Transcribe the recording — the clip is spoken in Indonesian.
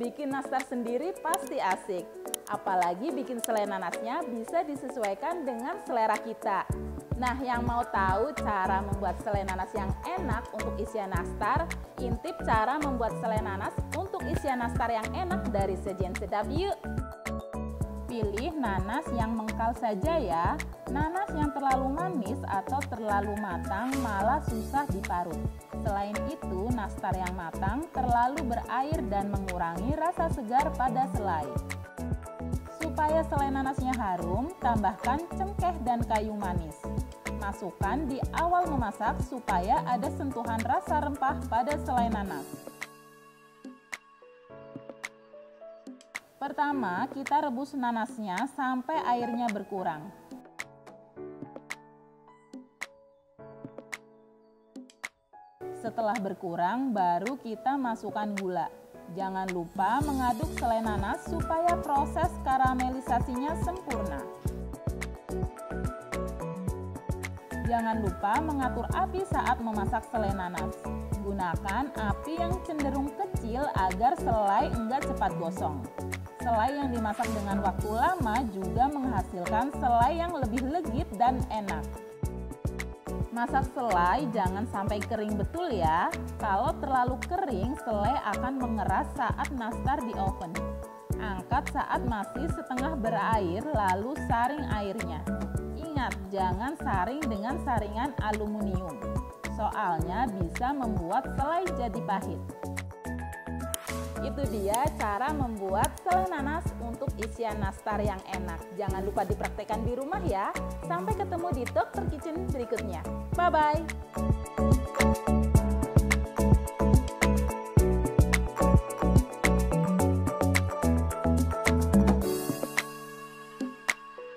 Bikin nastar sendiri pasti asik. Apalagi bikin selai nanasnya bisa disesuaikan dengan selera kita. Nah, yang mau tahu cara membuat selai nanas yang enak untuk isian nastar, intip cara membuat selai nanas untuk isian nastar yang enak dari Sajian Sedap yuk. Pilih nanas yang mengkal saja ya. Nanas yang terlalu manis atau terlalu matang malah susah diparut. Selain itu, nastar yang matang terlalu berair dan mengurangi rasa segar pada selai. Supaya selai nanasnya harum, tambahkan cengkeh dan kayu manis. Masukkan di awal memasak supaya ada sentuhan rasa rempah pada selai nanas. Pertama, kita rebus nanasnya sampai airnya berkurang. Setelah berkurang, baru kita masukkan gula. Jangan lupa mengaduk selai nanas supaya proses karamelisasinya sempurna. Jangan lupa mengatur api saat memasak selai nanas. Gunakan api yang cenderung kecil agar selai enggak cepat gosong. Selai yang dimasak dengan waktu lama juga menghasilkan selai yang lebih legit dan enak. Masak selai jangan sampai kering betul ya. Kalau terlalu kering, selai akan mengeras saat nastar di oven. Angkat saat masih setengah berair, lalu saring airnya. Ingat, jangan saring dengan saringan aluminium. Soalnya bisa membuat selai jadi pahit. Itu dia cara membuat selai nanas untuk isian nastar yang enak. Jangan lupa dipraktekkan di rumah ya. Sampai ketemu di Tok Terkitchen berikutnya. Bye-bye.